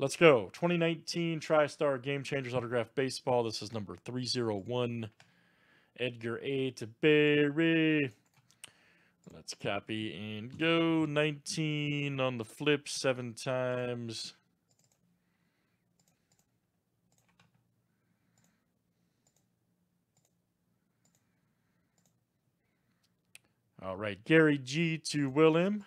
Let's go. 2019 TriStar Game Changers Autograph Baseball. This is number 301. Edgar A. to Barry. Let's copy and go. 19 on the flip 7 times. All right, Gary G. to Willem.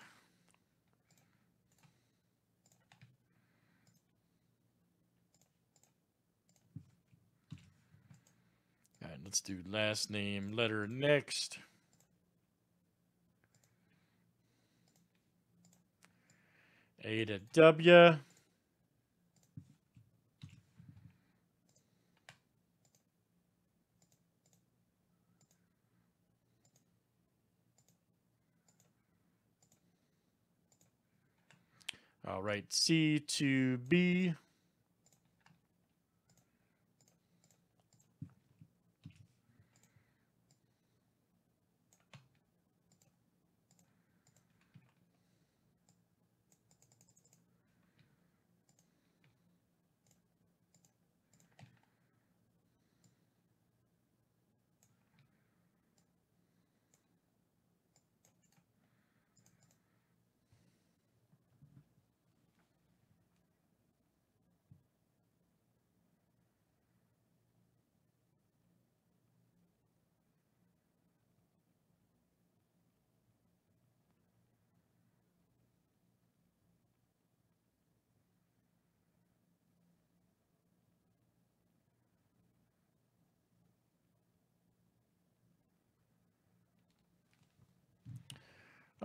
Let's do last name letter next. A to W. All right, C to B.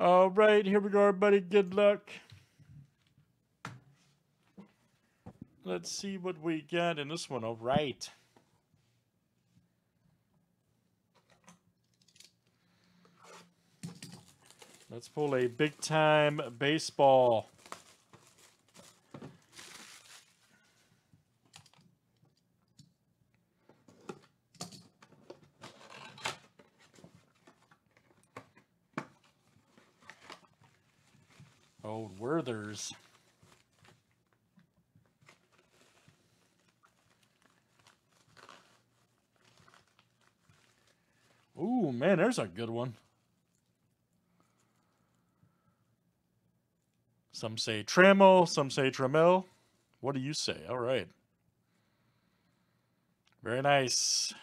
All right, here we go, everybody. Good luck. Let's see what we get in this one. All right. Let's pull a big-time baseball. Oh, Werther's. Ooh, man, there's a good one. Some say Trammell, some say Trammell. What do you say? All right. Very nice.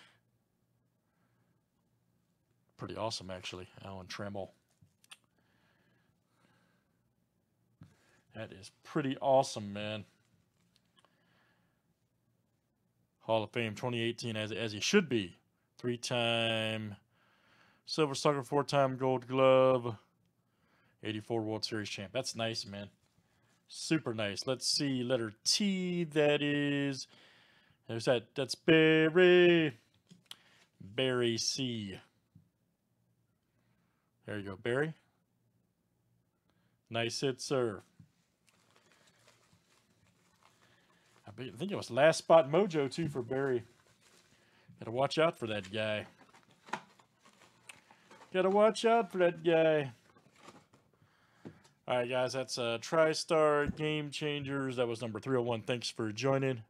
Pretty awesome, actually. Alan Trammell. That is pretty awesome, man. Hall of Fame 2018, as he should be. 3-time Silver Slugger, 4-time Gold Glove, 84 World Series champ. That's nice, man. Super nice. Let's see. Letter T, that is... There's that. That's Barry. Barry C. There you go, Barry. Nice hit, sir. I think it was Last Spot Mojo, too, for Barry. Gotta watch out for that guy. Gotta watch out for that guy. All right, guys, that's TriStar Game Changers. That was number 301. Thanks for joining.